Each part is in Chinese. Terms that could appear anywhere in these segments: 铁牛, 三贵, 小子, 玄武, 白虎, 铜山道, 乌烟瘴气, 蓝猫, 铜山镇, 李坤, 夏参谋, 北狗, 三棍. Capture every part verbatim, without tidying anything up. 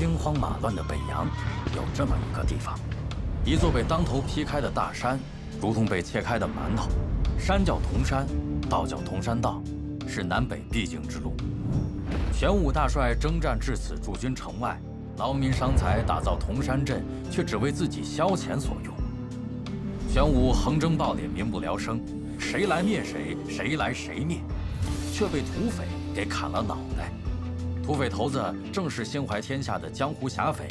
兵荒马乱的北洋，有这么一个地方，一座被当头劈开的大山，如同被切开的馒头。山叫铜山，道叫铜山道，是南北必经之路。玄武大帅征战至此，驻军城外，劳民伤财，打造铜山镇，却只为自己消遣所用。玄武横征暴敛，民不聊生，谁来灭谁，谁来谁灭，却被土匪给砍了脑袋。 土匪头子正是心怀天下的江湖侠匪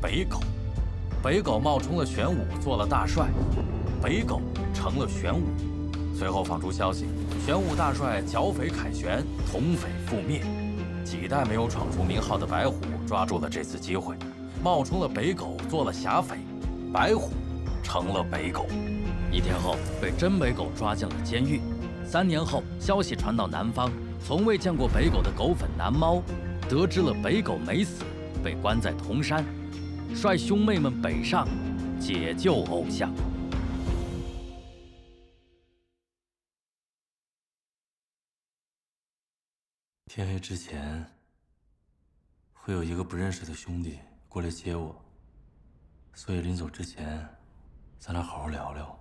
北狗，北狗冒充了玄武做了大帅，北狗成了玄武。随后放出消息，玄武大帅剿匪凯旋，同匪覆灭。几代没有闯出名号的白虎抓住了这次机会，冒充了北狗做了侠匪，白虎成了北狗。一天后被真北狗抓进了监狱。三年后，消息传到南方。 从未见过北狗的狗粉男猫，得知了北狗没死，被关在铜山，率兄妹们北上，解救偶像。天黑之前，会有一个不认识的兄弟过来接我，所以临走之前，咱俩好好聊聊。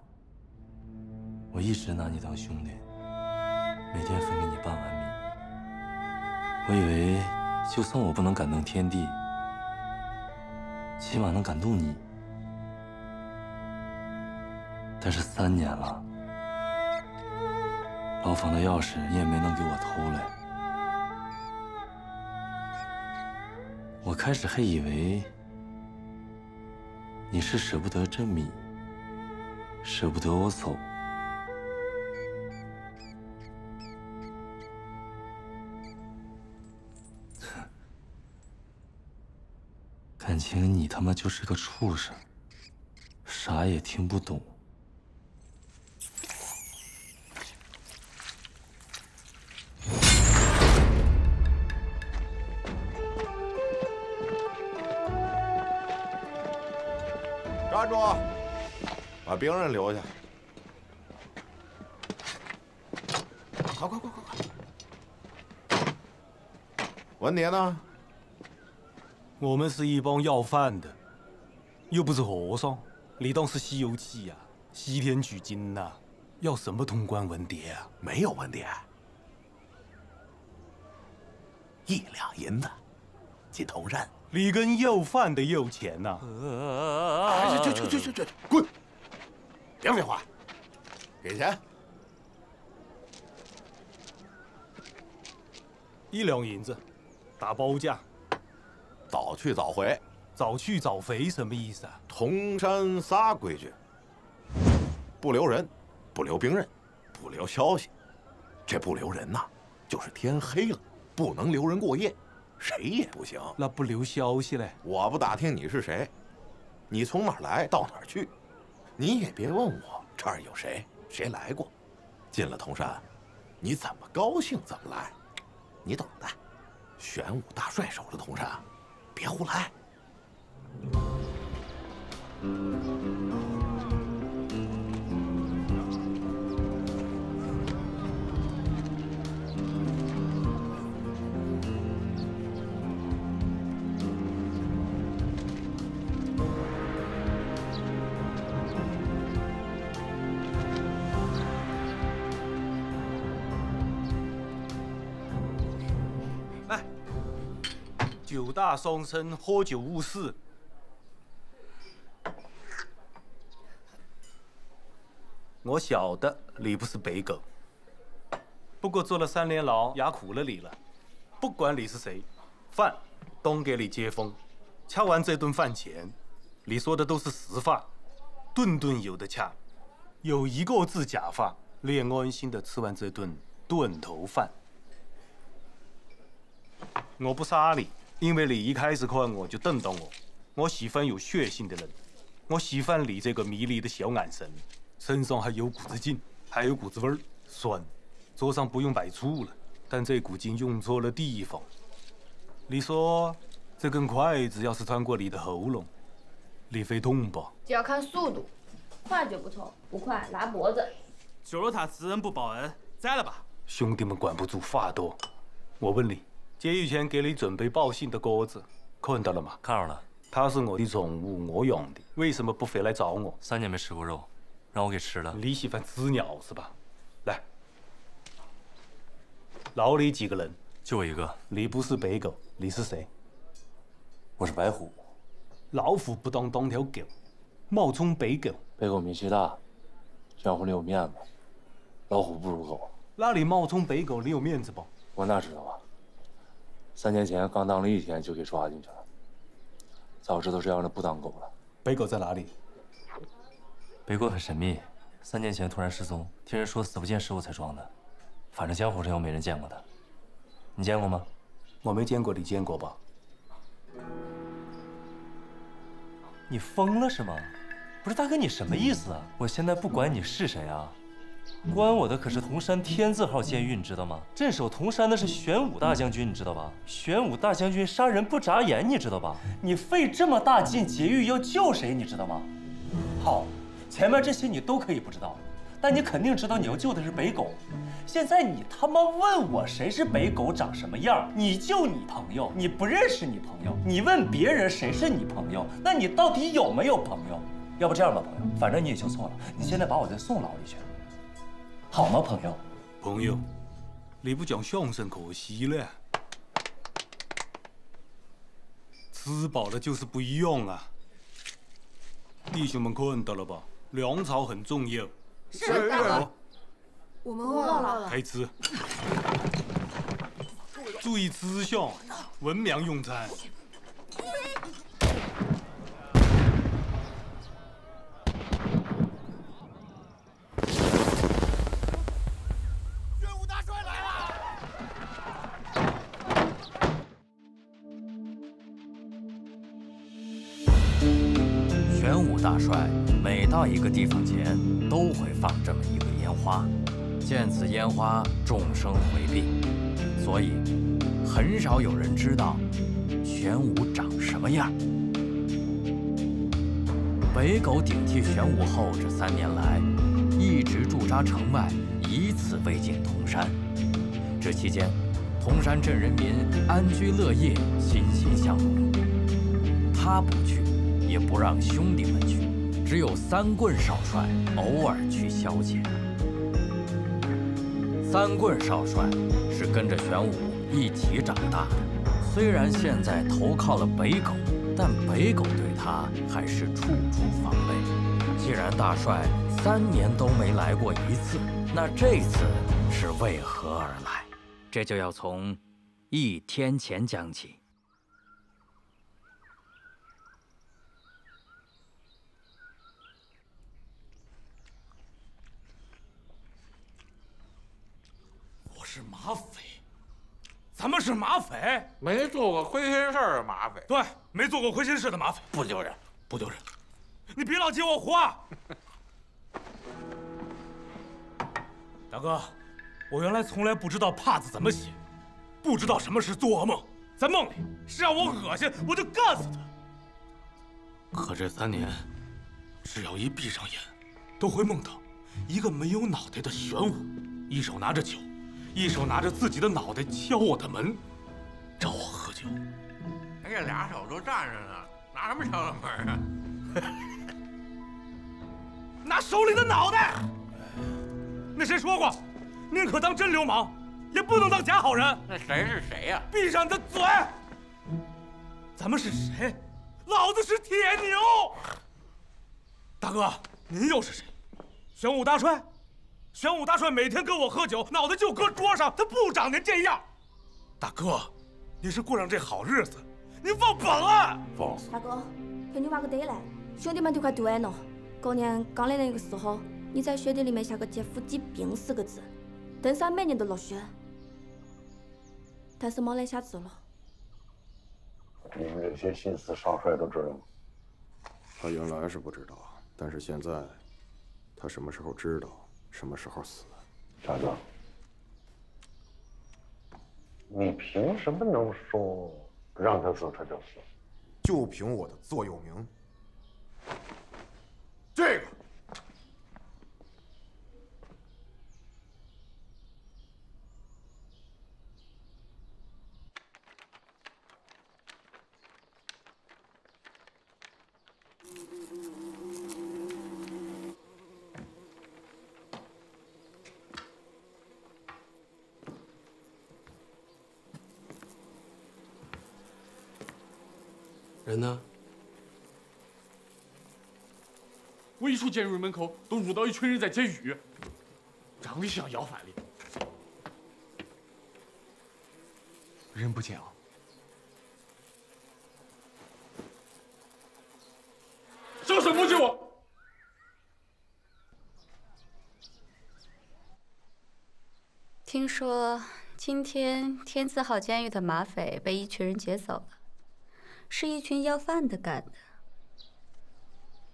我一直拿你当兄弟，每天分给你半碗米。 我以为，就算我不能感动天地，起码能感动你。但是三年了，牢房的钥匙你也没能给我偷来。我开始还以为你是舍不得这米，舍不得我走。 感情你他妈就是个畜生，啥也听不懂。站住！把兵人留下。快快快快快！文牒呢？ 我们是一帮要饭的，又不是和尚，你当是《西游记》呀、啊？西天取经呐、啊？要什么通关文牒啊？没有文牒，一两银子进铜山，你跟要饭的要钱呐、啊？去去去去去，滚！别废话，给钱，一两银子，打包价。 早去早回，早去早回什么意思啊？铜山仨规矩：不留人，不留兵刃，不留消息。这不留人呐、啊，就是天黑了不能留人过夜，谁也不行。那不留消息嘞？我不打听你是谁，你从哪儿来到哪儿去，你也别问我这儿有谁谁来过。进了铜山，你怎么高兴怎么来，你懂的。玄武大帅守着铜山。 别胡来！来。 九大伤身，喝酒误事。我晓得你不是北狗，不过坐了三年牢，压苦了你了。不管你是谁，饭都给你接风。吃完这顿饭前，你说的都是实话，顿顿有的吃，有一个字假话，你也安心的吃完这顿顿头饭。我不杀你。 因为你一开始看我就瞪到我，我喜欢有血性的人，我喜欢你这个迷离的小眼神，身上还有股子劲，还有股子味儿，酸。桌上不用摆醋了，但这股劲用错了地方。你说，这根筷子要是穿过你的喉咙，你会痛吧？这要看速度，快就不痛，不快拉脖子。酒肉塔慈恩不保恩，栽了吧！兄弟们管不住话多，我问你。 解狱前给你准备报信的鸽子，看到了吗？看到了。它是我的宠物，我养的，为什么不回来找我？三年没吃过肉，让我给吃了。你喜欢吃鸟是吧？来，牢里几个人？就我一个。你不是白狗，你是谁？我是白虎。老虎不当当条狗，冒充白狗。白狗名气大，这样混里有面子。老虎不如狗。那你冒充白狗，你有面子不？我哪知道啊！三年前刚当了一天就给抓进去了。 早知道这样的不当狗了。北狗在哪里？北狗很神秘，三年前突然失踪，听人说死不见尸骨才装的。反正江湖上又没人见过它，你见过吗？我没见过，你见过吧？你疯了是吗？不是大哥，你什么意思啊？我现在不管你是谁啊，关我的可是铜山天字号监狱，你知道吗？镇守铜山的是玄武大将军，你知道吧？玄武大将军杀人不眨眼，你知道吧？你费这么大劲劫狱要救谁，你知道吗？好，前面这些你都可以不知道，但你肯定知道你要救的是北狗。现在你他妈问我谁是北狗长什么样？你救你朋友，你不认识你朋友，你问别人谁是你朋友，那你到底有没有朋友？要不这样吧，朋友，反正你也救错了，你现在把我再送牢里去。 好吗，朋友？朋友，你不讲相声可惜了。吃饱了就是不一样啊！弟兄们看到了吧？粮草很重要。是大哥。我们忘了。开吃。注意吃相，文明用餐。大帅每到一个地方前，都会放这么一个烟花。见此烟花，众生回避，所以很少有人知道玄武长什么样。北狗顶替玄武后，这三年来一直驻扎城外，一次未进铜山。这期间，铜山镇人民安居乐业，欣欣向荣。他不去。 也不让兄弟们去，只有三棍少帅偶尔去消遣。三棍少帅是跟着玄武一起长大的，虽然现在投靠了北狗，但北狗对他还是处处防备。既然大帅三年都没来过一次，那这次是为何而来？这就要从一天前讲起。 是马匪，咱们是马匪，没做过亏心事儿的马匪。对，没做过亏心事的马匪，不丢人，不丢人。你别老接我活。大哥，我原来从来不知道“怕”字怎么写，不知道什么是做噩梦。在梦里，谁让我恶心，我就干死他。可这三年，只要一闭上眼，都会梦到一个没有脑袋的玄武，一手拿着酒。 一手拿着自己的脑袋敲我的门，找我喝酒。哎呀，俩手都站着呢，拿什么敲的门啊？拿手里的脑袋。那谁说过，宁可当真流氓，也不能当假好人。那谁是谁呀？闭上你的嘴！咱们是谁？老子是铁牛。大哥，您又是谁？玄武大帅。 玄武大帅每天跟我喝酒，脑袋就搁桌上，他不长您这样。大哥，你是过上这好日子，您忘本了。放肆！大哥，陪你玩个对来，兄弟们都快丢完了。高年刚来那个时候，你在雪地里面下个劫富济贫四个字，登山每年都落雪，但是没来下子了。你们这些心思，少帅都知道吗？他原来是不知道，但是现在，他什么时候知道？ 什么时候死？大哥，你凭什么能说让他死他就死？就凭我的座右铭。这个，人呢？我一出监狱门口，都辱到一群人在煎鱼，长得像要饭的。人不见啊！ 这什么酒？听说今天天字号监狱的马匪被一群人劫走了，是一群要饭的干的。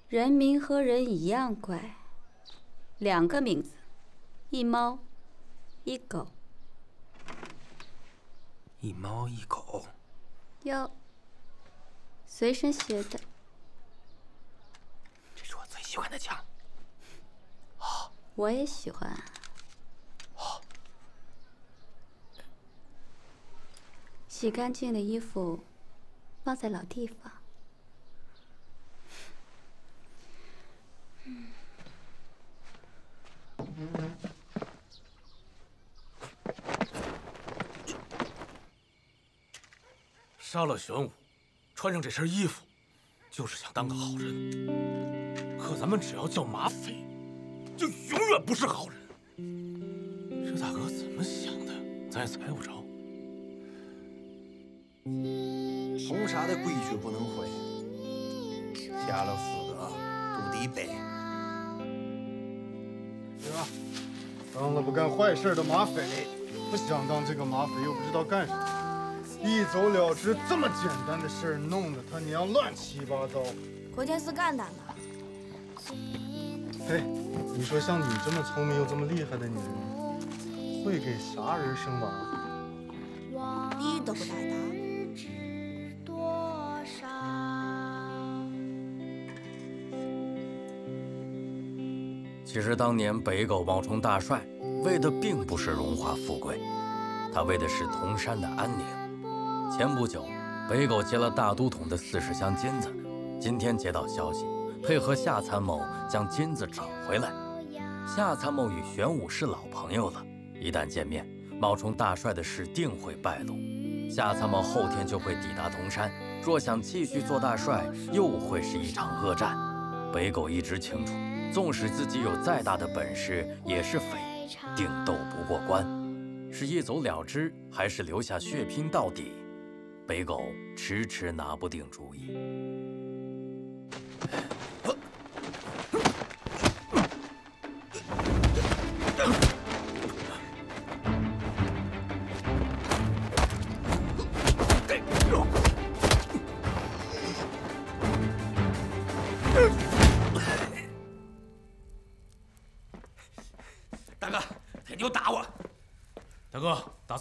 人名和人一样怪，两个名字，一猫，一狗。一猫一狗。哟，随身携带。 喜欢的枪，哦，我也喜欢。哦，洗干净的衣服放在老地方。嗯。杀了玄武，穿上这身衣服，就是想当个好人。 可咱们只要叫马匪，就永远不是好人。这大哥怎么想的，咱也猜不着。红茶的规矩不能毁，下了死的都得逮。对吧？当了不干坏事的马匪，不想当这个马匪又不知道干什么，一走了之。这么简单的事儿，弄得他娘乱七八糟。郭天四干的呢。 哎，你说像你这么聪明又这么厉害的女人，会给啥人生娃？你都不带他。其实当年北狗冒充大帅，为的并不是荣华富贵，他为的是铜山的安宁。前不久，北狗劫了大都统的四十箱金子，今天接到消息。 配合夏参谋将金子找回来。夏参谋与玄武是老朋友了，一旦见面，冒充大帅的事定会败露。夏参谋后天就会抵达铜山，若想继续做大帅，又会是一场恶战。北狗一直清楚，纵使自己有再大的本事，也是匪，定斗不过关。是一走了之，还是留下血拼到底？北狗迟迟拿不定主意。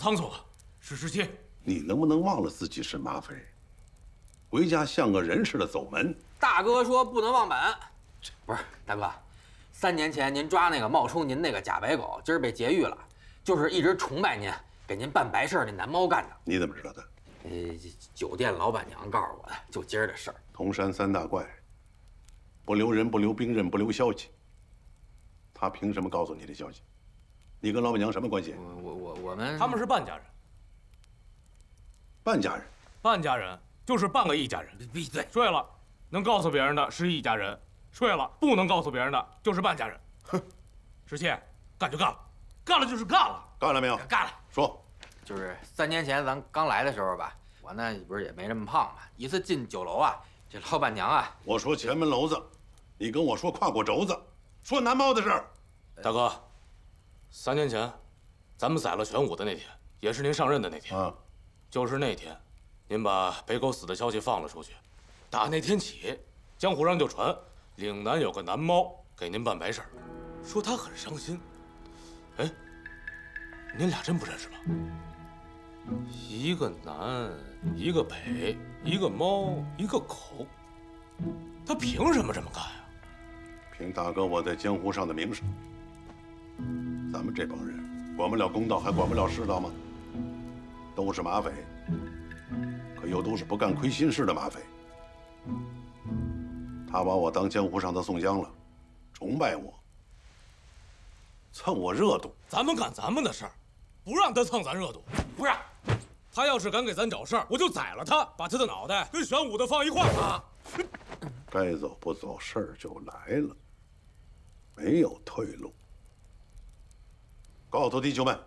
仓促了，是十七。你能不能忘了自己是马匪，回家像个人似的走门？大哥说不能忘本。不是大哥，三年前您抓那个冒充您那个假白狗，今儿被劫狱了，就是一直崇拜您，给您办白事儿那男猫干的。你怎么知道的？呃，酒店老板娘告诉我的，就今儿的事儿。铜山三大怪，不留人，不留兵刃，不留消息。他凭什么告诉你这消息？ 你跟老板娘什么关系？我我我们他们是半家人，半家人，半家人就是半个一家人。闭嘴！睡了，能告诉别人的是一家人；睡了，不能告诉别人的就是半家人。哼，十七，干就干了，干了就是干了。干了没有？干了。说，就是三年前咱刚来的时候吧，我呢不是也没这么胖嘛。一次进酒楼啊，这老板娘啊，我说前门楼子，你跟我说胯骨轴子，说南猫的事儿，大哥。 三年前，咱们宰了玄武的那天，也是您上任的那天。啊，就是那天，您把北狗死的消息放了出去。打那天起，江湖上就传岭南有个男猫给您办白事儿，说他很伤心。哎，您俩真不认识吗？一个南，一个北，一个猫，一个狗，他凭什么这么干呀？凭大哥我在江湖上的名声。 咱们这帮人管不了公道，还管不了世道吗？都是马匪，可又都是不干亏心事的马匪。他把我当江湖上的宋江了，崇拜我，蹭我热度。咱们干咱们的事儿，不让他蹭咱热度。不是，他要是敢给咱找事儿，我就宰了他，把他的脑袋跟玄武的放一块儿啊！该走不走，事儿就来了，没有退路。告诉弟兄们，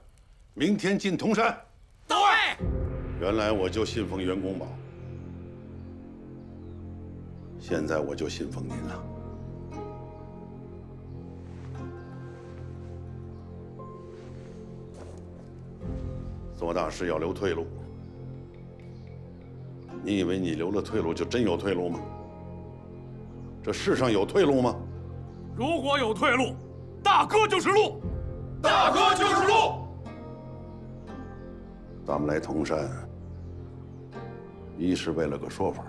明天进铜山。到位。原来我就信奉袁公宝，现在我就信奉您了。 做大事要留退路，你以为你留了退路就真有退路吗？这世上有退路吗？如果有退路，大哥就是路，大哥就是路。咱们来铜山，一是为了个说法，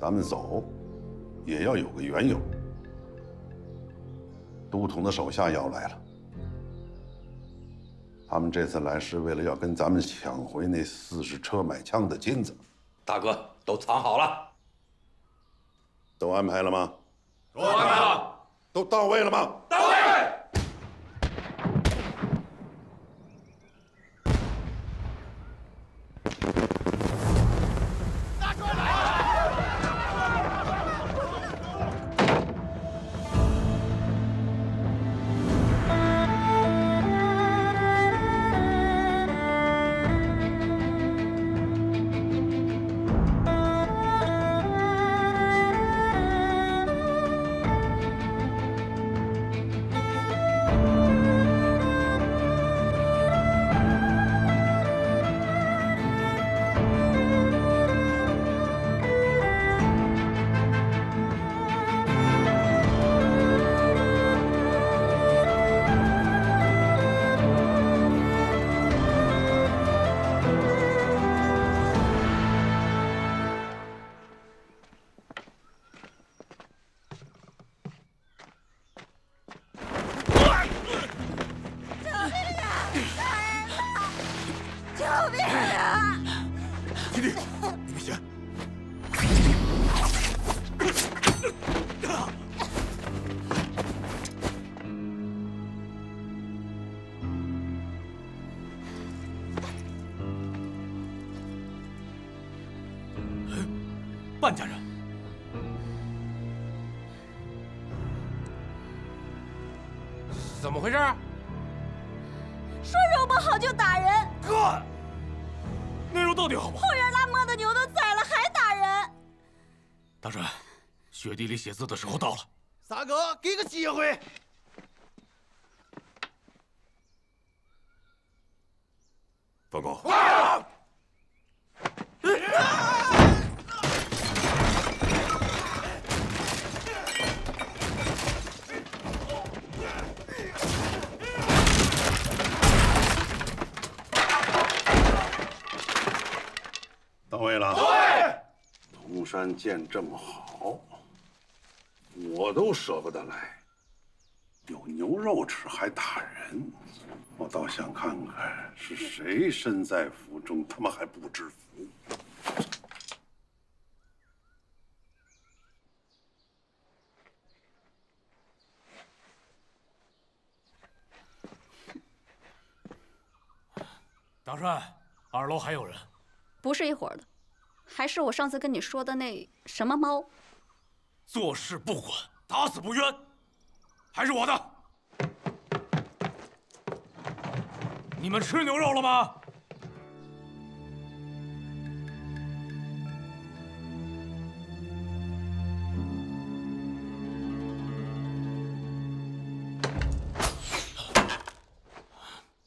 咱们走也要有个缘由。都统的手下要来了。 他们这次来是为了要跟咱们抢回那四十车买枪的金子，大哥都藏好了，都安排了吗？都安排了，都到位了吗？到位。大哥来了！ 范家人，怎么回事？说肉不好就打人。哥，那肉到底好不好？后院拉磨的牛都宰了还打人。大帅，雪地里写字的时候到了。三哥，给个机会。报告。啊 到位了。对，铜山建这么好，我都舍不得来，有牛肉吃还打人，我倒想看看是谁身在福中，他妈还不知福。大帅，二楼还有人。 不是一伙的，还是我上次跟你说的那什么猫。做事不管，打死不冤，还是我的。你们吃牛肉了吗？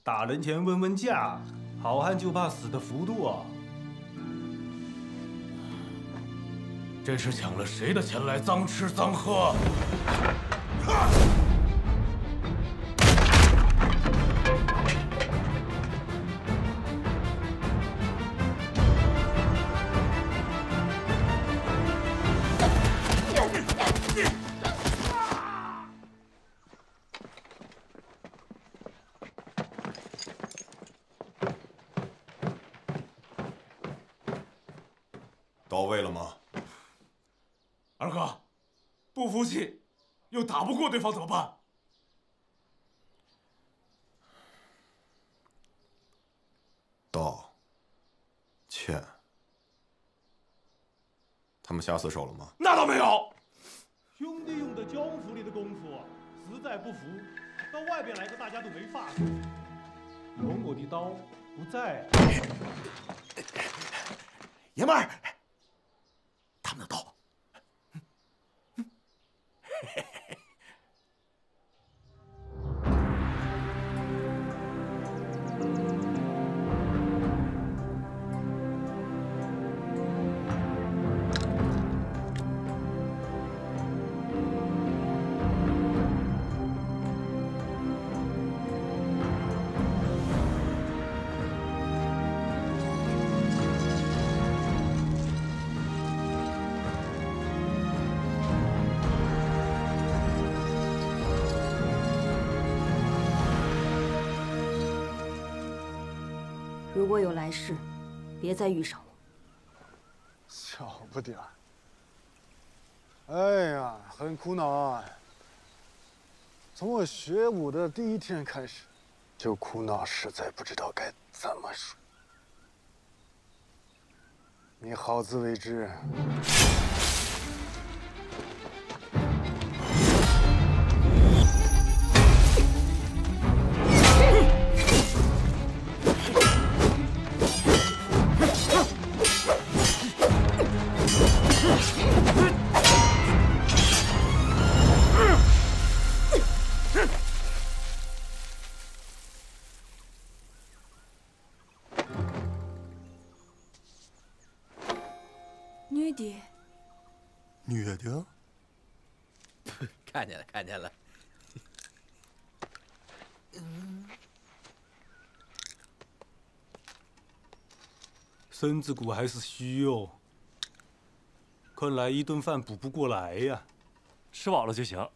打人前问问价，好汉就怕死的糊涂啊！ 这是抢了谁的钱来脏吃脏喝？到位了吗？ 二哥，不服气，又打不过对方怎么办？他们下死手了吗？那倒没有。兄弟用的江湖里的功夫，实在不服，到外边来个大家都没法子。有我的刀不在。爷们儿，他们的刀。 如果有来世，别再遇上我。小不点儿。哎呀，很苦恼啊。从我学武的第一天开始，就苦恼，实在不知道该怎么说。你好自为之。 看见了，看见了。身子骨还是虚哦，看来一顿饭补不过来呀。吃饱了就行。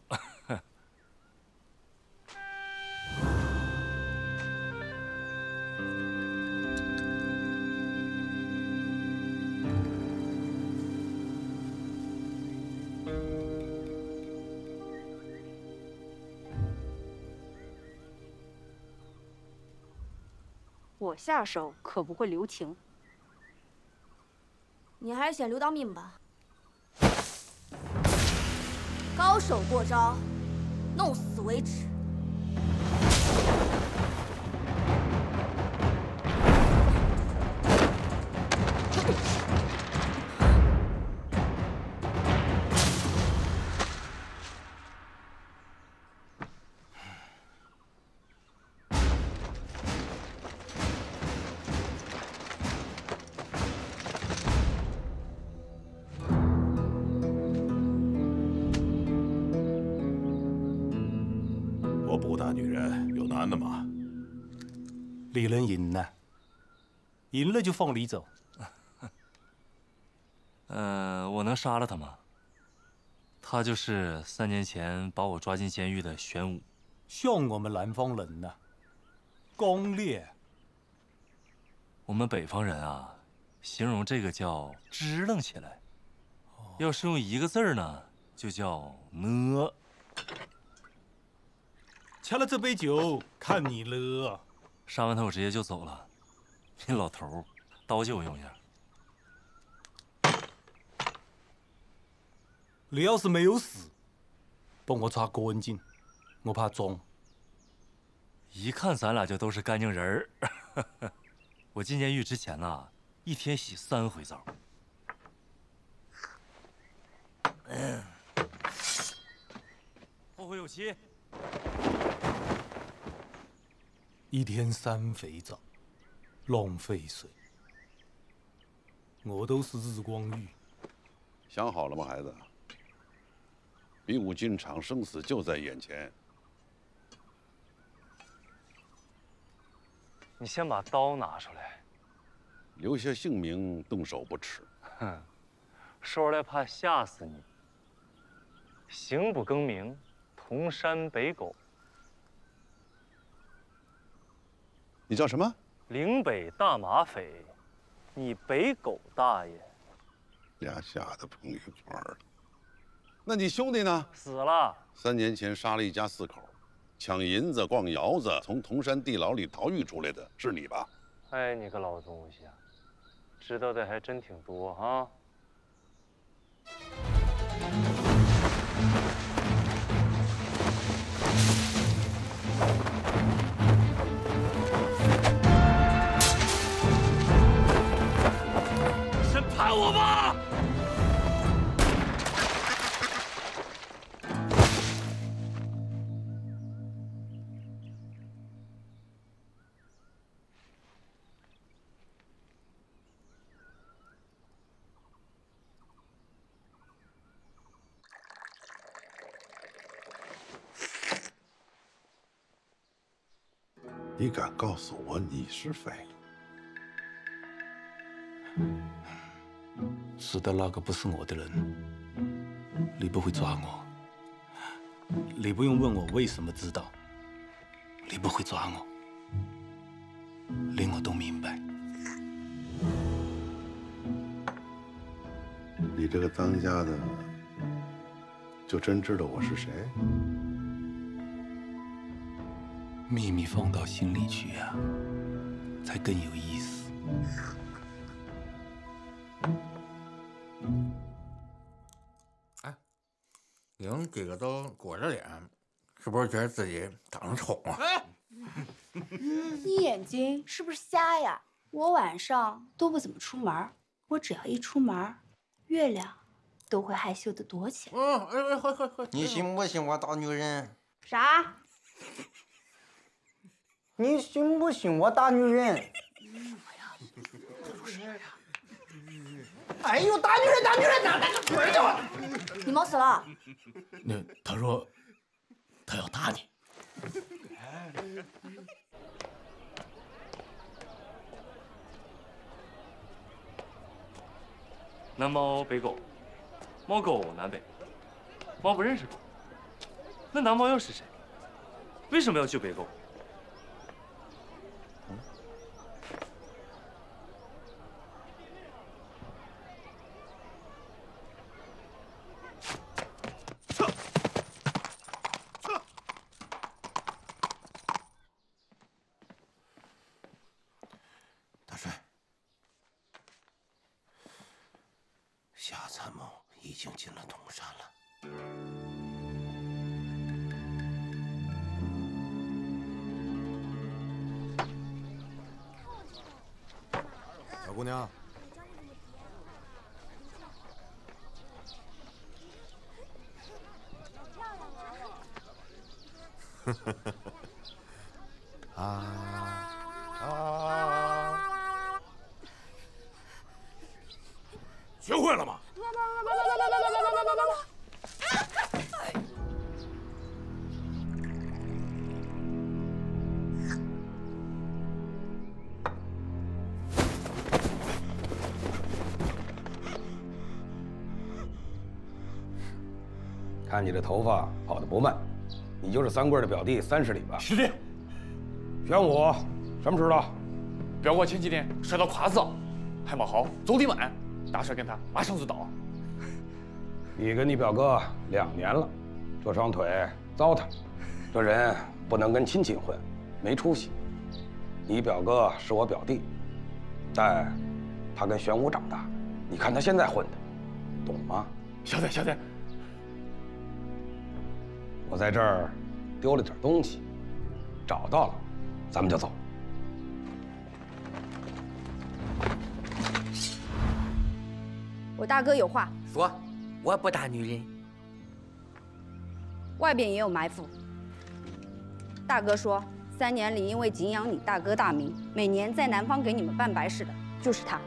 我下手可不会留情，你还是选刘当命吧。高手过招，弄死为止。 李伦赢呢？赢了就放李走。呃，我能杀了他吗？他就是三年前把我抓进监狱的玄武。像我们南方人呢，刚烈。我们北方人啊，形容这个叫支棱起来。要是用一个字儿呢，就叫呢。掐了这杯酒，看你了。 杀完他，我直接就走了。那老头，刀借我用一下。你要是没有死，帮我擦干净，我怕脏。一看咱俩就都是干净人儿。我进监狱之前呐，一天洗三回澡。嗯。后会有期。 一天三肥皂，浪费水。我都是日光浴。想好了吗，孩子？比武进场，生死就在眼前。你先把刀拿出来，留下姓名，动手不迟。哼，说出来怕吓死你。行不更名，铜山北狗。 你叫什么？岭北大马匪，你北狗大爷！俩吓得碰一块儿了。那你兄弟呢？死了。三年前杀了一家四口，抢银子、逛窑子，从铜山地牢里逃狱出来的是你吧？哎，你个老东西啊，知道的还真挺多啊！杀我吧！你敢告诉我你是匪？ 死的那个不是我的人，你不会抓我，你不用问我为什么知道，你不会抓我，连我都明白。你这个当家的，就真知道我是谁？秘密放到心里去呀，才更有意思。 您几个都裹着脸，是不是觉得自己长得丑啊？哎、你眼睛是不是瞎呀？我晚上都不怎么出门，我只要一出门，月亮都会害羞的躲起来。嗯，哎哎，会会会。你信不信我打女人？啥？你信不信我打女人？什么呀？这不是呀！哎呦，打女人，打女人，打打个腿就。 你忙死了！那他说，他要打你。南猫北狗，猫狗南北，猫不认识狗。那南猫又是谁？为什么要救北狗？嗯、姑娘，啊啊！学会了吗？看你的头发跑得不慢，你就是三贵的表弟三十里吧？师弟，玄武什么时候到？表哥前几天摔到胯子，还没好，走得慢，打摔跟他马上就倒。你跟你表哥两年了，这双腿糟蹋，这人不能跟亲戚混，没出息。你表哥是我表弟，但他跟玄武长大，你看他现在混的，懂吗？小姐，小姐。 我在这儿丢了点东西，找到了，咱们就走。我大哥有话说，我不打女人。外边也有埋伏。大哥说，三年里因为敬仰你大哥大名，每年在南方给你们办白事的就是他。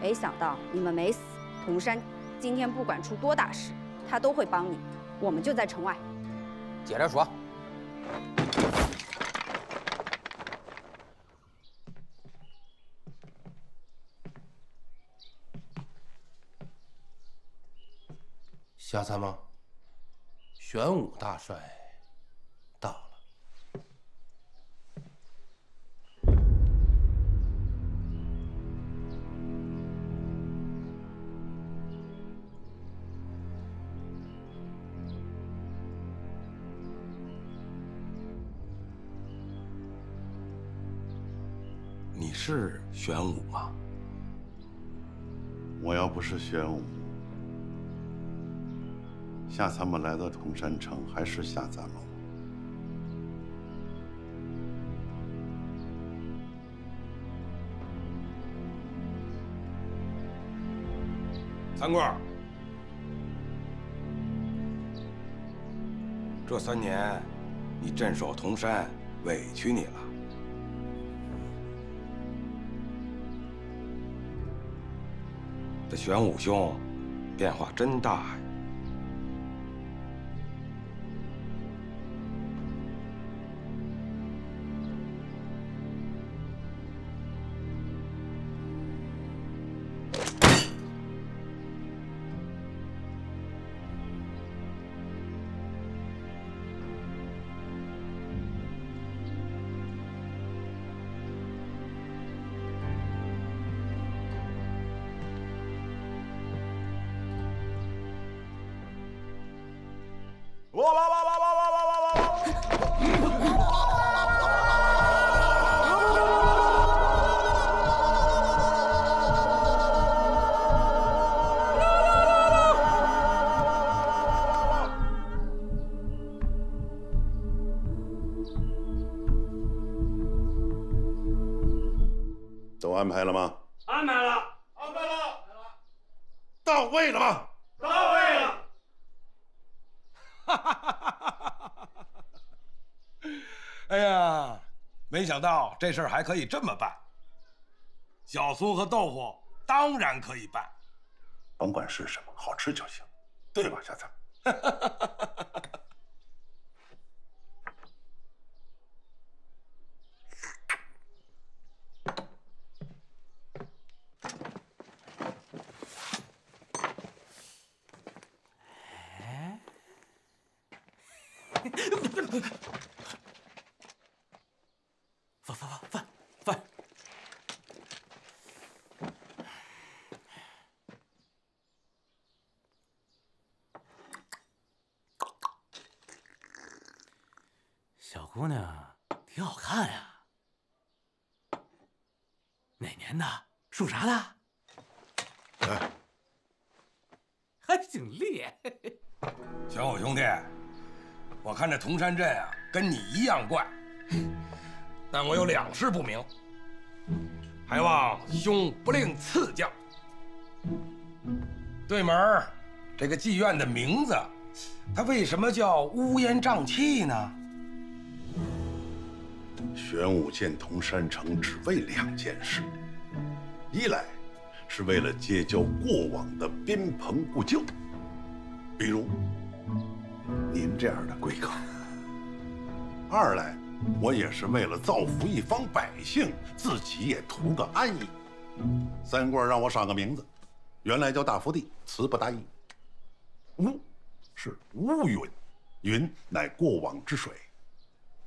没想到你们没死，童山今天不管出多大事，他都会帮你。我们就在城外。 接着说，瞎猜吗？玄武大帅到了，是玄武吗？我要不是玄武，夏参谋来到铜山城还是夏参谋。三贵儿，这三年你镇守铜山，委屈你了。 这玄武兄变化真大呀！都安排了吗？安排了，安排了，到位了吗？到位了。哈哈哈哈哎呀，没想到这事儿还可以这么办。小酥和豆腐当然可以办，甭管是什么，好吃就行，对吧，小子？小姑娘挺好看呀，哪年的？属啥的？哎，还挺厉害。玄武兄弟，我看这铜山镇啊，跟你一样怪，但我有两事不明，还望兄不吝赐教。对门儿这个妓院的名字，它为什么叫乌烟瘴气呢？ 玄武建铜山城只为两件事：一来是为了结交过往的宾朋故旧，比如您这样的贵客；二来我也是为了造福一方百姓，自己也图个安逸。三贵让我赏个名字，原来叫大福地，词不达意。乌是乌云，云乃过往之水。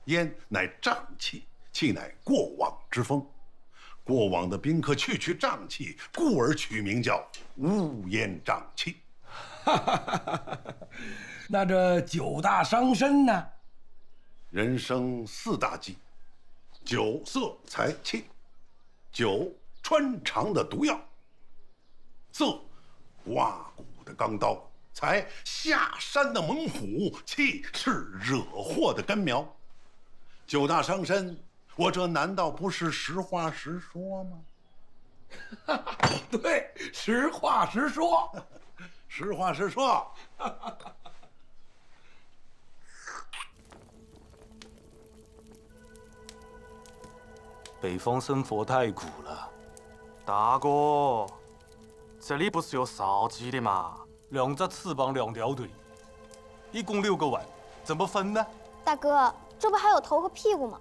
烟乃瘴气，气乃过往之风。过往的宾客去去瘴气，故而取名叫乌烟瘴气。那这九大伤身呢？人生四大忌：酒、色、财、气。酒，穿肠的毒药；色，刮骨的钢刀；财，下山的猛虎；气，是惹祸的根苗。 九大伤身，我这难道不是实话实说吗？对，实话实说，实话实说。北方生活太苦了，大哥，这里不是有烧鸡的吗？两只翅膀，两条腿，一共六个碗，怎么分呢？大哥。 这不还有头和屁股吗？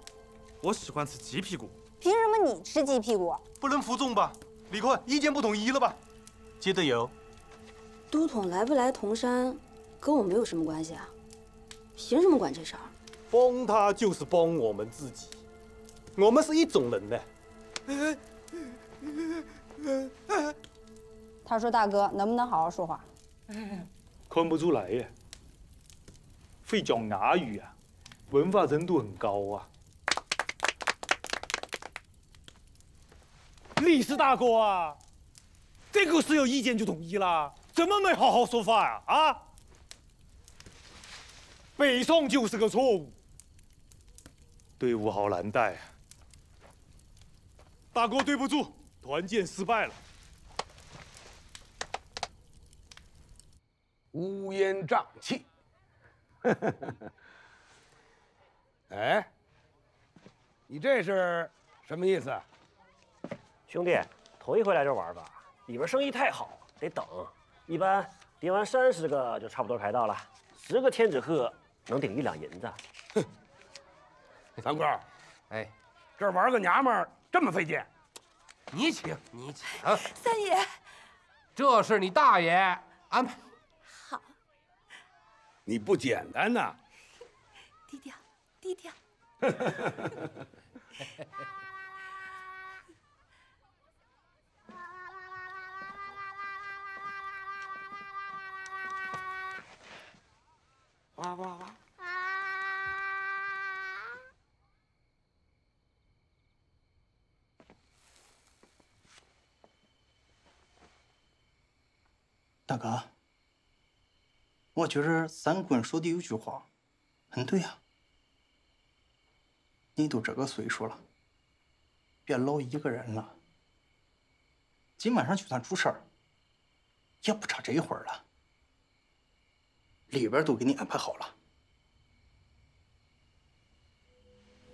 我喜欢吃鸡屁股。凭什么你吃鸡屁股、啊？不能服众吧？李坤，意见不统一了吧？接着有。都统来不来铜山，跟我们有什么关系啊？凭什么管这事儿？帮他就是帮我们自己，我们是一种人呢。他说：“大哥，能不能好好说话？”看不出来呀，会讲哑语啊。 文化程度很高啊，李氏大哥啊，这个是有意见就统一啦，怎么没好好说话呀？ 啊, 啊，北宋就是个错误，队伍好难带啊。大哥，对不住，团建失败了。乌烟瘴气。哎，你这是什么意思？兄弟，头一回来这玩吧，里边生意太好，得等。一般叠完三十个就差不多排到了，十个天纸鹤能顶一两银子。哼，三哥，哎，这玩个娘们儿这么费劲？你请，你请。三爷，这是你大爷安排。 你不简单呐！低调，低调。哇哇哇！大哥。 我觉着三棍说的有句话，很对啊。你都这个岁数了，别老一个人了。今晚上就算出事儿，也不差这一会儿了。里边都给你安排好了。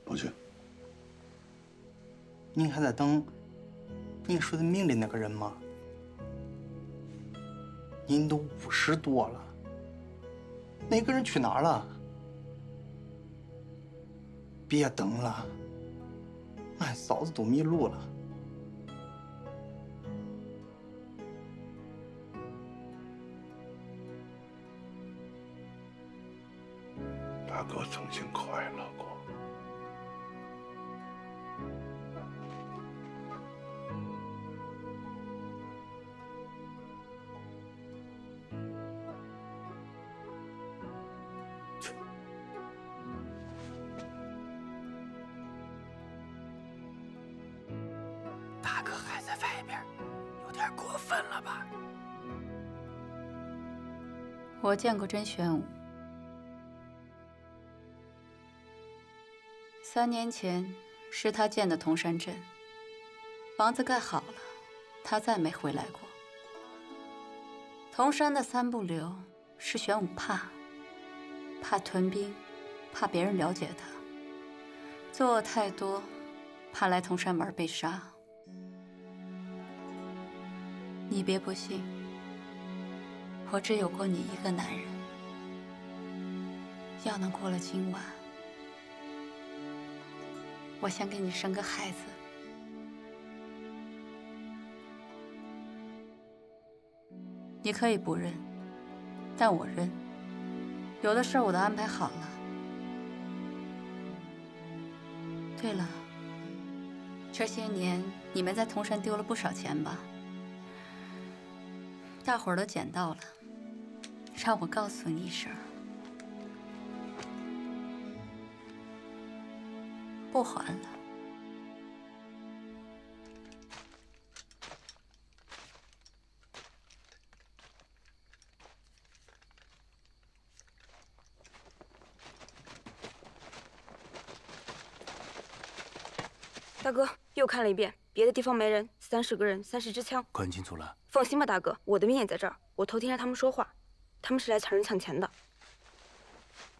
老徐，你还在等你说的命令那个人吗？您都五十多了。 那个人去哪儿了？别等了，俺嫂子都迷路了。大哥曾经快乐过，我见过真玄武。三年前是他建的铜山镇，房子盖好了，他再没回来过。铜山的三不留是玄武怕，怕屯兵，怕别人了解他，作恶太多，怕来铜山玩被杀。你别不信。 我只有过你一个男人，要能过了今晚，我想给你生个孩子。你可以不认，但我认。有的事我都安排好了。对了，这些年你们在铜山丢了不少钱吧？大伙儿都捡到了。 让我告诉你一声，不还了。大哥，又看了一遍，别的地方没人，三十个人，三十支枪。看清楚了。放心吧，大哥，我的命也在这儿。我偷听着他们说话。 他们是来抢人抢钱的。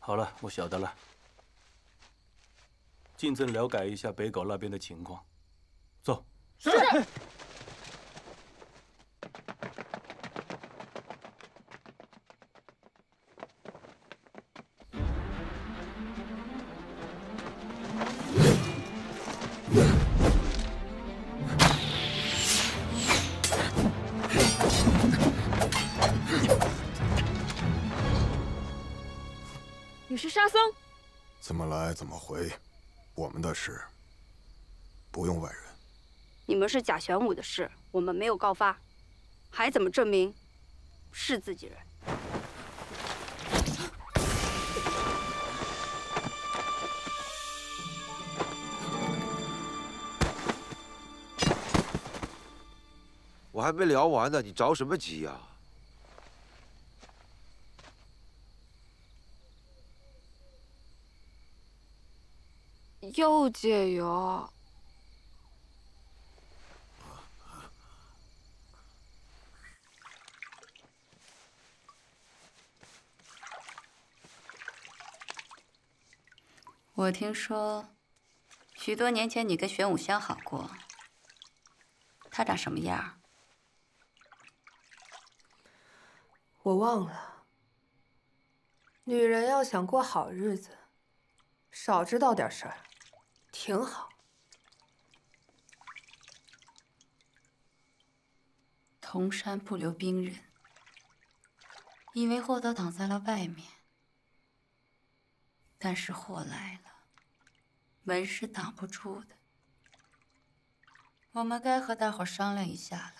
好了，我晓得了。尽增了解一下北碏那边的情况。走。是。怎么回？我们的事不用外人。你们是假玄武的事，我们没有告发，还怎么证明是自己人？我还没聊完呢，你着什么急呀？ 又解油。我听说，许多年前你跟玄武相好过。他长什么样？我忘了。女人要想过好日子，少知道点事儿，挺好。铜山不留兵人，以为祸都挡在了外面。 但是祸来了，门是挡不住的。我们该和大伙商量一下了。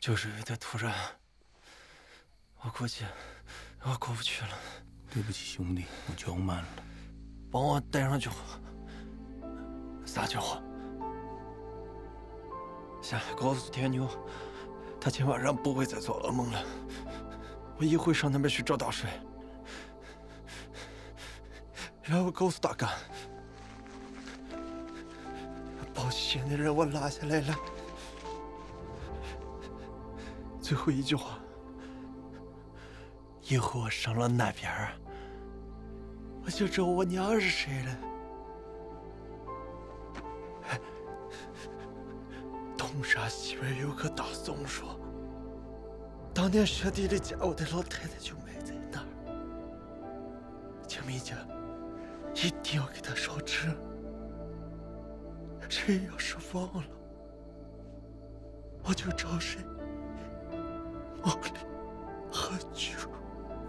就是有点突然，我估计我过不去了。对不起，兄弟，我骄慢了。帮我带上救火，撒救火。下来告诉天牛，他今晚上不会再做噩梦了。我一会上那边去找大水，然后告诉大干，保险的人我拉下来了。 最后一句话，以后我上了那边，我就知道我娘是谁了。东沙西边有棵大松树，当年学弟的家，我的老太太就埋在那儿。清明节一定要给她烧纸，谁要是忘了，我就找谁。 我喝酒，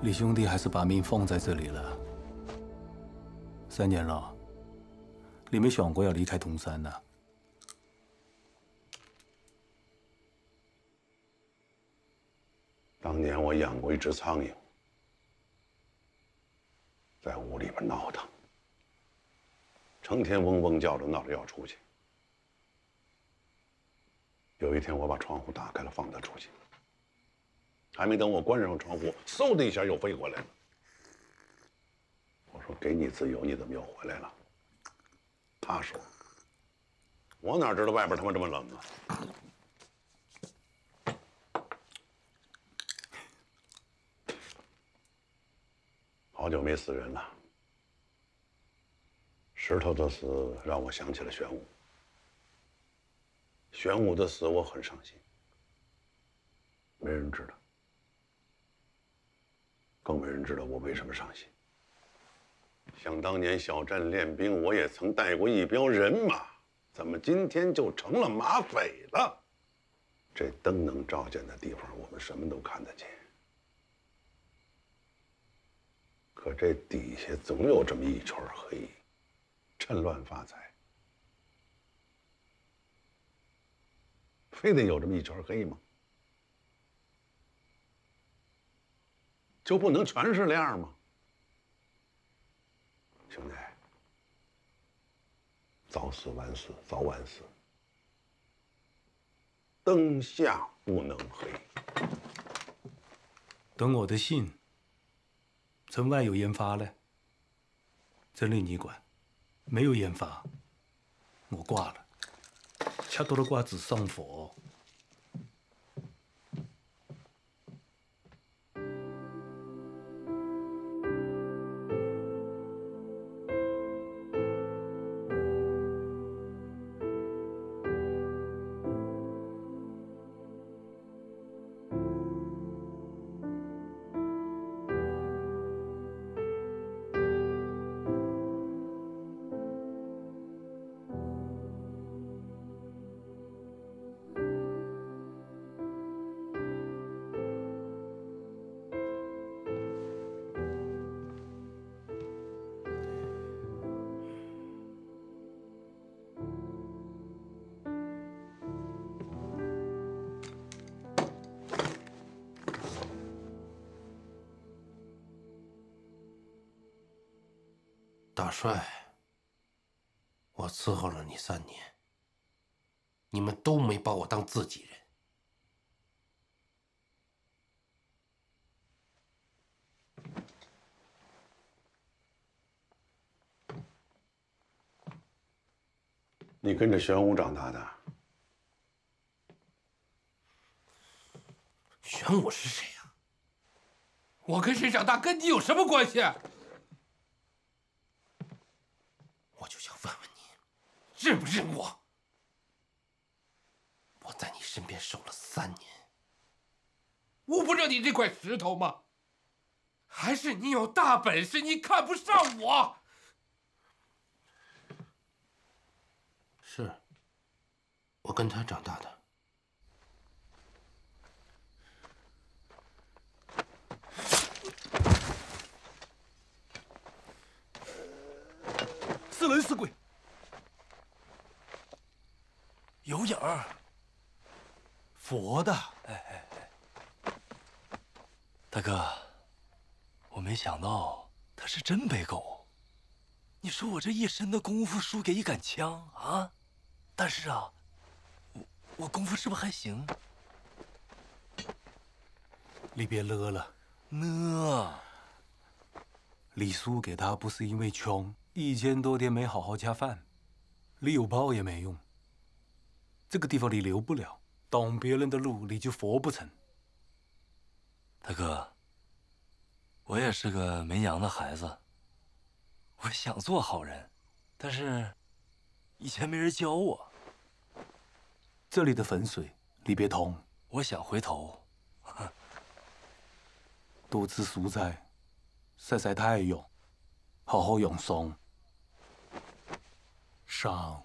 李兄弟还是把命放在这里了。三年了，你没想过要离开铜山呢？当年我养过一只苍蝇，在屋里边闹腾，成天嗡嗡叫着，闹着要出去。有一天，我把窗户打开了，放它出去。 还没等我关上窗户，嗖的一下又飞回来了。我说：“给你自由，你怎么又回来了？”他说：“我哪知道外边他妈这么冷啊！”好久没死人了。石头的死让我想起了玄武。玄武的死我很伤心，没人知道。 更没人知道我为什么伤心。想当年小站练兵，我也曾带过一彪人马，怎么今天就成了马匪了？这灯能照见的地方，我们什么都看得见。可这底下总有这么一圈黑，趁乱发财。非得有这么一圈黑吗？ 就不能全是亮吗？兄弟，早死晚死，早晚死，灯下不能黑。等我的信，城外有研发嘞，真理你管；没有研发，我挂了。吃多了瓜子送佛。 大帅，我伺候了你三年，你们都没把我当自己人。你跟着玄武长大的，玄武是谁呀？我跟谁长大跟你有什么关系？ 认不认我？我在你身边守了三年，我不认你这块石头吗？还是你有大本事，你看不上我？是，我跟他长大的。死人死鬼！ 有影儿，佛的。哎哎哎，大哥，我没想到他是真背狗。你说我这一身的功夫输给一杆枪啊？但是啊，我我功夫是不是还行？你别勒了，呢。你输给他不是因为穷，一千多天没好好恰饭，你有炮也没用。 这个地方你留不了，挡别人的路你就佛不成。大哥，我也是个没娘的孩子，我想做好人，但是以前没人教我。这里的粉水你别捅，我想回头，多吃蔬菜，晒晒太阳，好好养伤。上。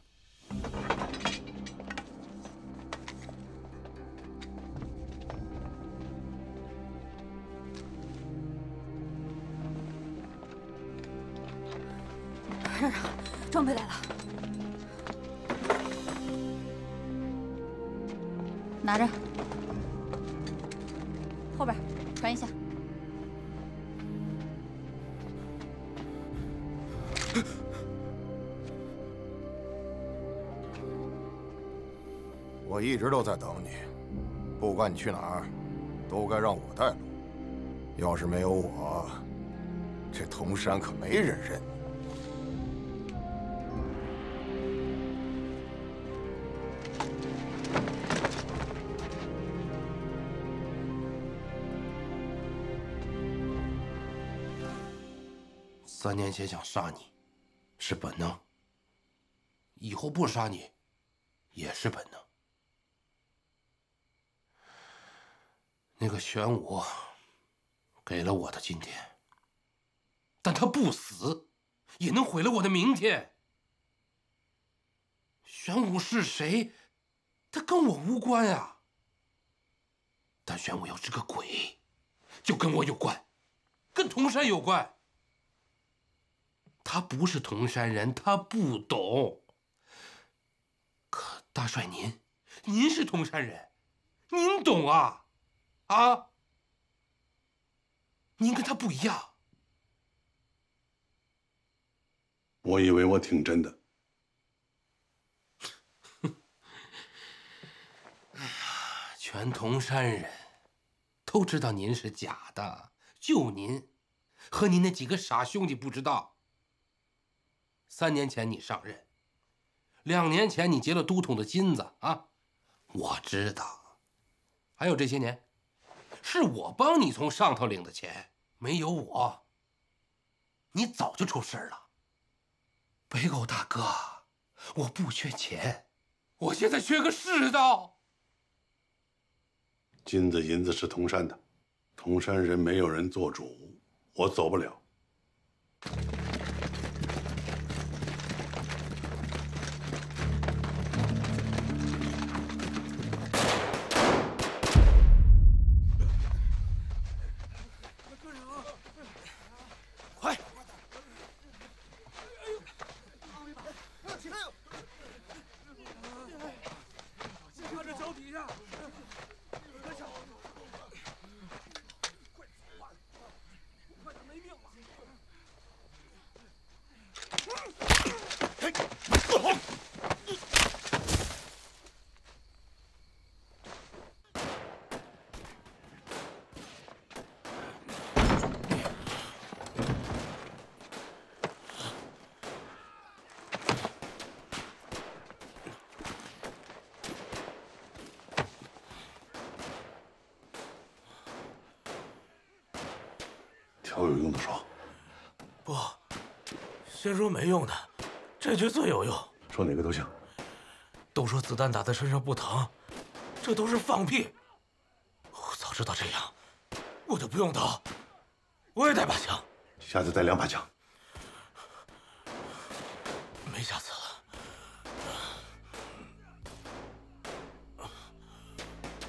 先生，装备来了，拿着，后边传一下。我一直都在等你，不管你去哪儿，都该让我带路。要是没有我，这铜山可没人认。 三年前想杀你，是本能；以后不杀你，也是本能。那个玄武给了我的今天，但他不死，也能毁了我的明天。玄武是谁？他跟我无关啊。但玄武要是个鬼，就跟我有关，跟铜山有关。 他不是铜山人，他不懂。可大帅您，您是铜山人，您懂啊，啊？您跟他不一样。我以为我挺真的。哎呀，全铜山人都知道您是假的，就您和您那几个傻兄弟不知道。 三年前你上任，两年前你结了都统的金子啊！我知道，还有这些年，是我帮你从上头领的钱，没有我，你早就出事了。北狗大哥，我不缺钱，我现在缺个世道。金子银子是铜山的，铜山人没有人做主，我走不了。 挑有用的说，不，先说没用的，这句最有用。说哪个都行。都说子弹打在身上不疼，这都是放屁。我早知道这样，我就不用刀，我也带把枪。下次带两把枪。没下次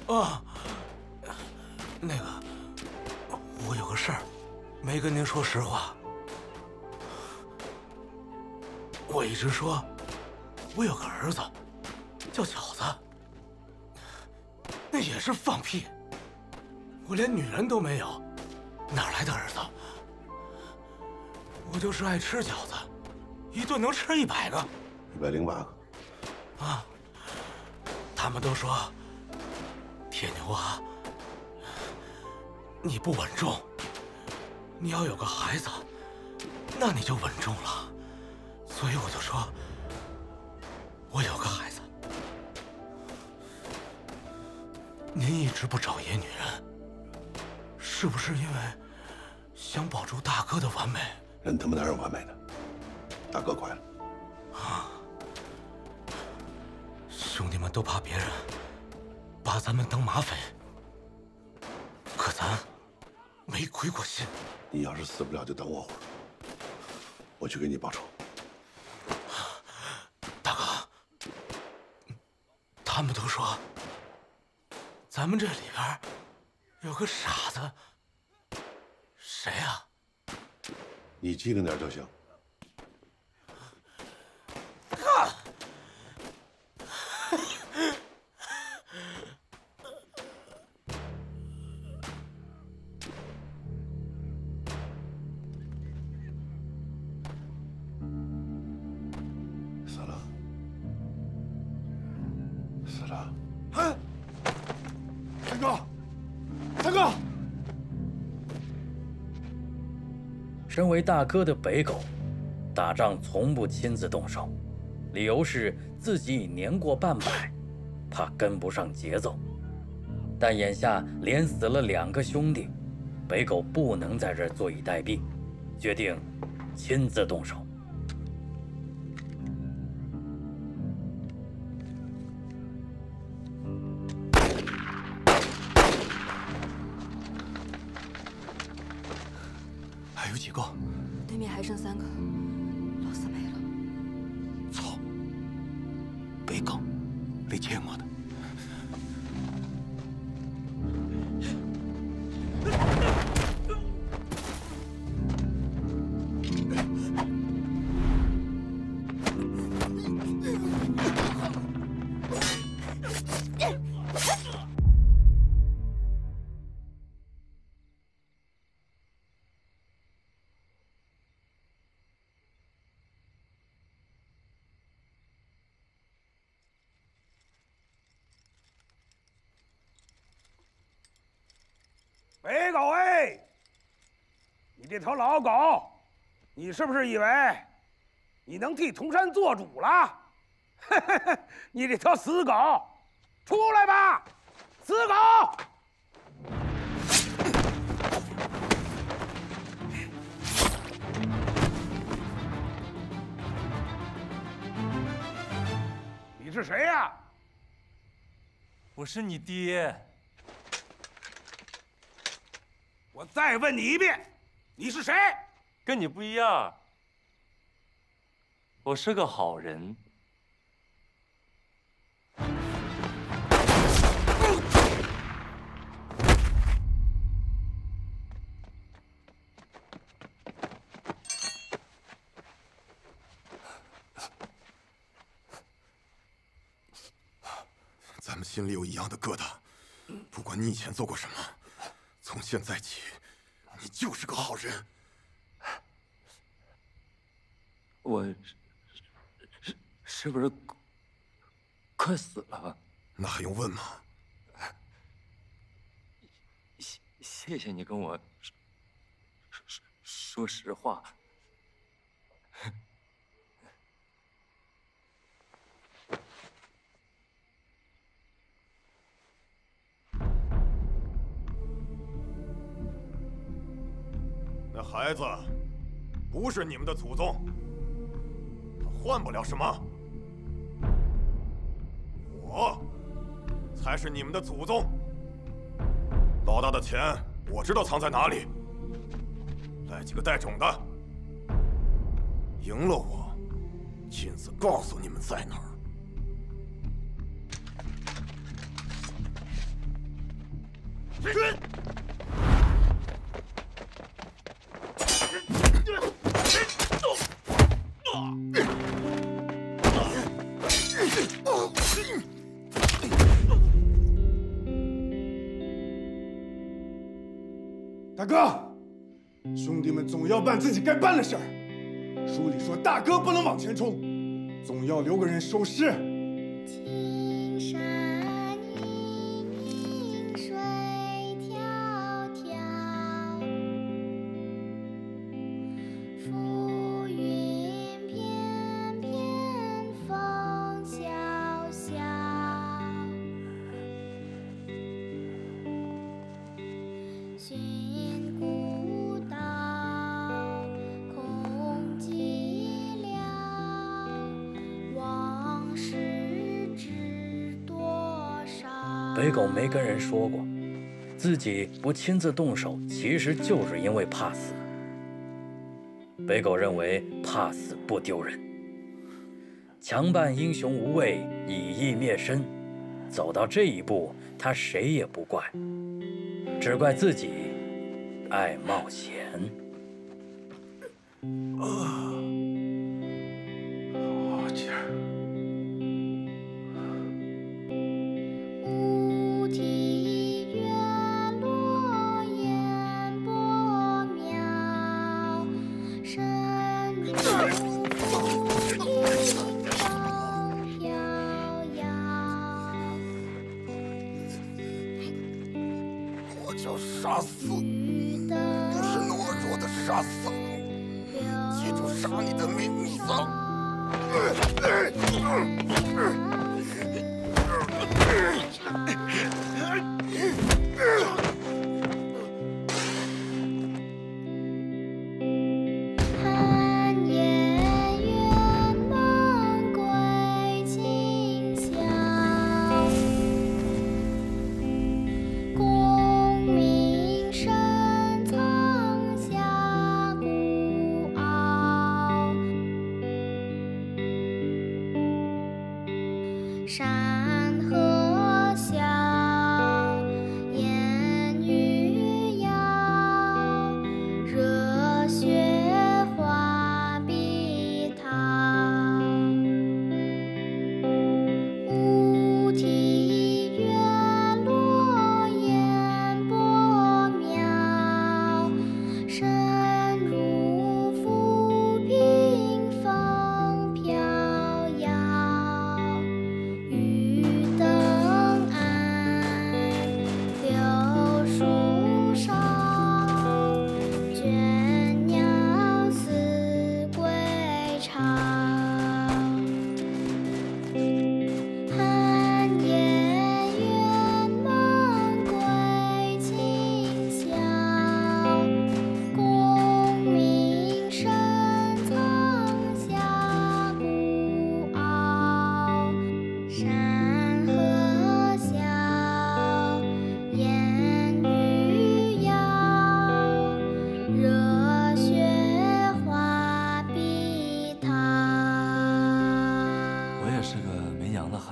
了。啊，那个，我有个事儿。 没跟您说实话，我一直说，我有个儿子，叫小子，那也是放屁。我连女人都没有，哪来的儿子？我就是爱吃饺子，一顿能吃一百个，一百零八个。啊，他们都说，铁牛啊，你不稳重。 你要有个孩子，那你就稳重了。所以我就说，我有个孩子。您一直不找野女人，是不是因为想保住大哥的完美？人他妈哪有完美的？大哥快了。啊！兄弟们都怕别人把咱们当马匪，可咱没亏过心。 你要是死不了，就等我会儿，我去给你报仇。大哥，他们都说咱们这里边有个傻子，谁啊？你机灵点就行。哈！身为大哥的北狗，打仗从不亲自动手，理由是自己已年过半百，怕跟不上节奏。但眼下连死了两个兄弟，北狗不能在这儿坐以待毙，决定亲自动手。还有几个？对面还剩三个，老四没了。操！北狗，没见过的。 北狗哎，你这条老狗，你是不是以为你能替铜山做主了？你这条死狗，出来吧，死狗！你是谁呀、啊？我是你爹。我再问你一遍，你是谁？跟你不一样，我是个好人。 咱们心里有一样的疙瘩，不管你以前做过什么，从现在起，你就是个好人。我是是不是快死了？那还用问吗？谢谢谢你跟我说说实话。 那孩子不是你们的祖宗，他换不了什么。我才是你们的祖宗。老大的钱我知道藏在哪里，来几个带种的，赢了我，亲自告诉你们在哪儿。 大哥，兄弟们总要办自己该办的事儿。书里说，大哥不能往前冲，总要留个人收尸。 北狗没跟人说过，自己不亲自动手，其实就是因为怕死。北狗认为怕死不丢人，强扮英雄无畏，以义灭身，走到这一步，他谁也不怪，只怪自己爱冒险。啊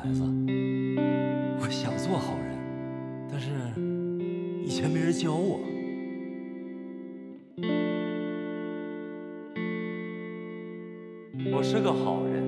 孩子，我想做好人，但是以前没人教我。我是个好人。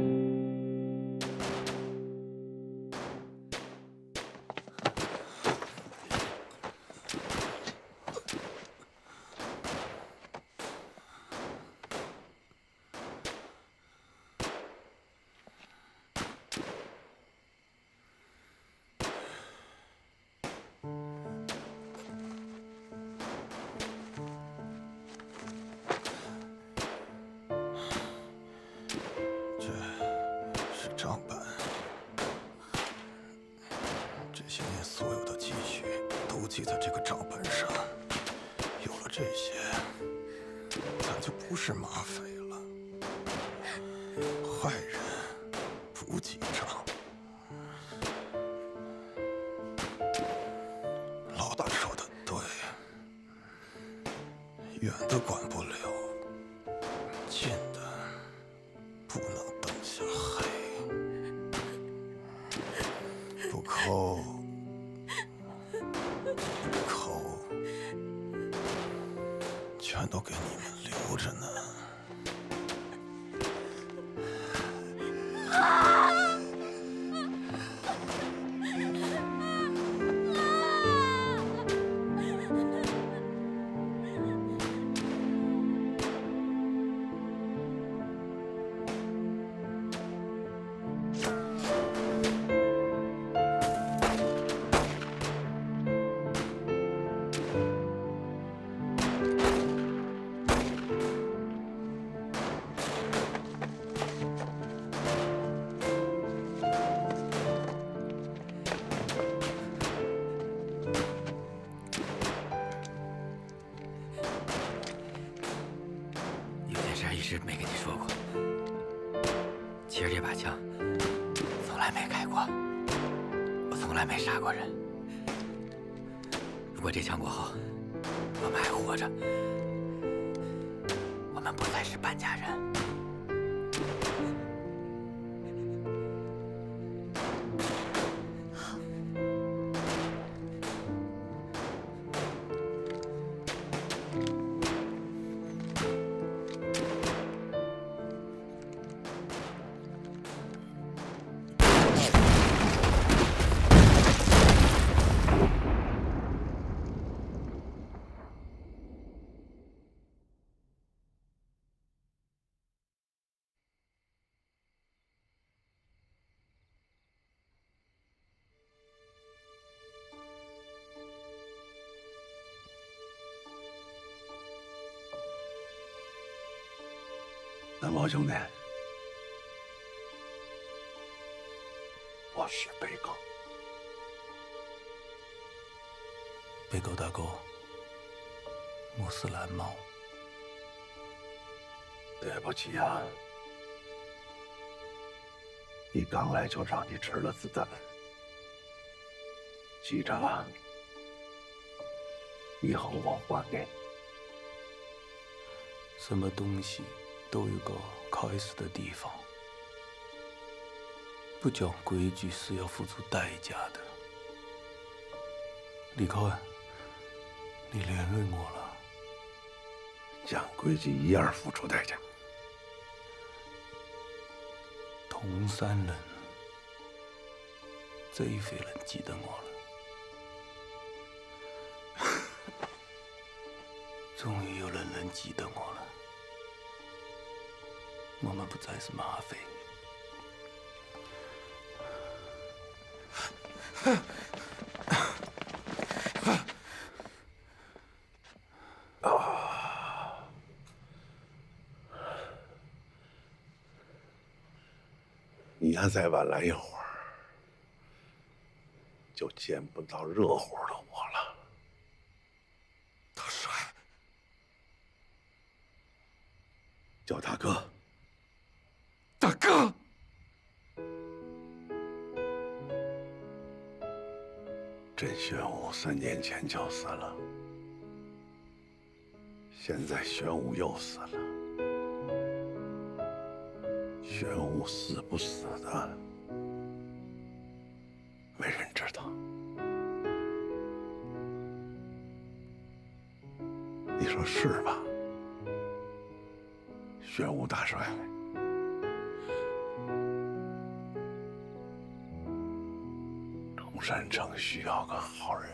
记在这个账本上，有了这些，咱就不是马匪了。坏人不记账，老大说的对，远的管不了，近的不能等下黑，不抠。 全都给你们留着呢。 一直没跟你说过，其实这把枪从来没开过，我从来没杀过人。如果这枪过后我们还活着，我们不再是半家人。 蓝猫兄弟，我是北狗。北狗大哥，穆斯蓝猫，对不起啊，一刚来就让你吃了子弹。记着啊，以后我还给你。什么东西？ 都有个开始的地方，不讲规矩是要付出代价的。你看，你连累我了。讲规矩一样付出代价。铜山人，这一回能记得我了。终于有人能记得我了。 我们不再是马匪。啊！你要再晚来一会儿，就见不到热乎的我了。大帅，叫大哥。 大哥，郑玄武三年前就死了，现在玄武又死了。玄武死不死的，说是吧？玄武大帅，中山城需要个好人。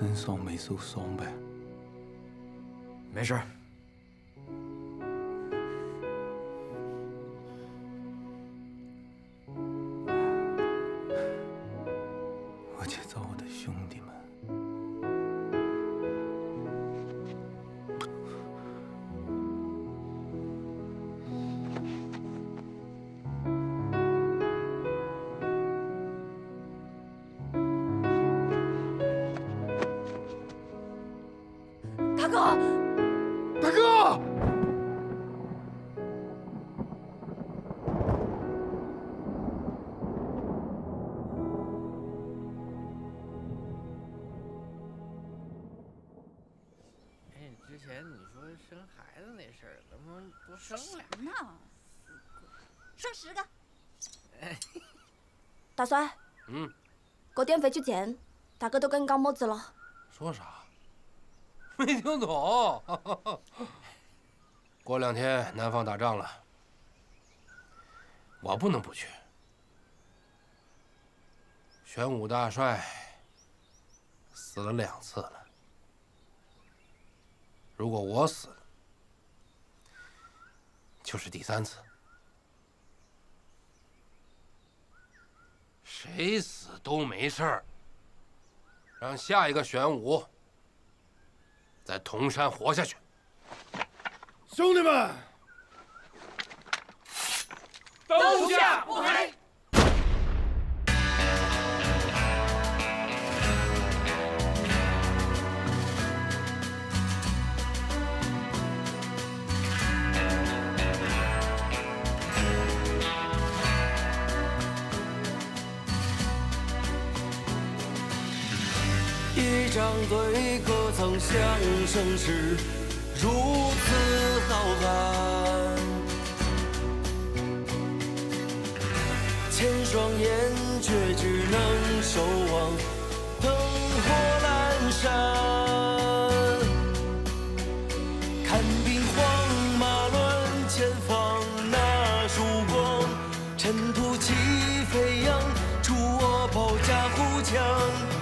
真丧没收丧呗，没事。我去找我的兄弟们。 大哥，大哥，哎，之前你说生孩子那事儿，能不能多生俩？呢？生十个。大帅，嗯，狗淀肥去捡，大哥都跟高么子了。说啥？ 没听懂。过两天南方打仗了，我不能不去。玄武大帅死了两次了，如果我死了，就是第三次。谁死都没事儿，让下一个玄武。 在铜山活下去，兄弟们，刀下不黑。 一张嘴，歌唱相声时如此浩瀚，千双眼却只能守望灯火阑珊，看兵荒马乱，前方那曙光，尘土起飞扬，助我保驾护航。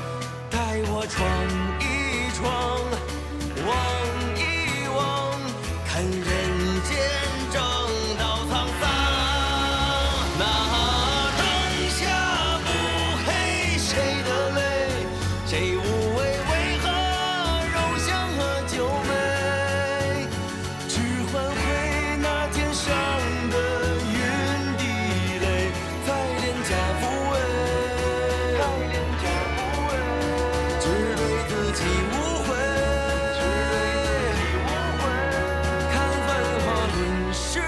带我闯一闯，望一望，看人间正道沧桑。那灯下不黑，谁的泪？谁无畏？为何柔香和酒杯？只换回那天上的云地雷，在脸颊抚慰。 自己无悔，看繁华论世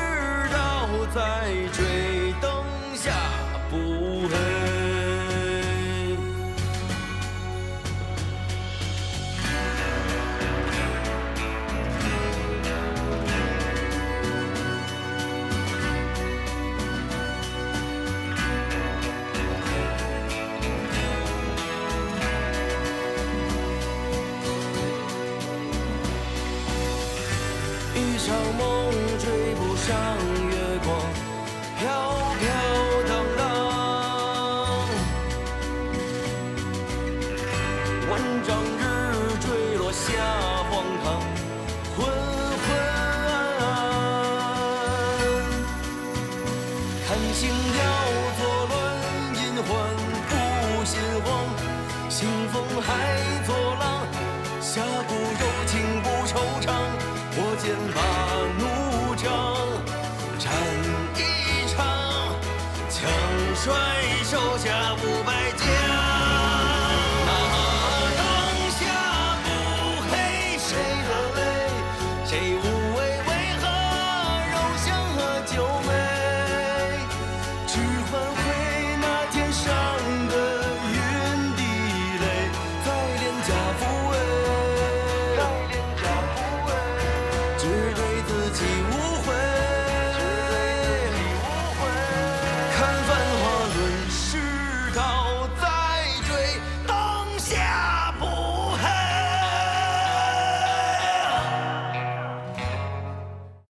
道，再追灯下不黑。一场梦追不上月光，飘飘荡荡。万丈日坠落下荒唐，昏昏暗暗。看星雕作乱，阴魂不心慌。兴风还作浪，侠骨柔情不惆怅。 我肩把怒张。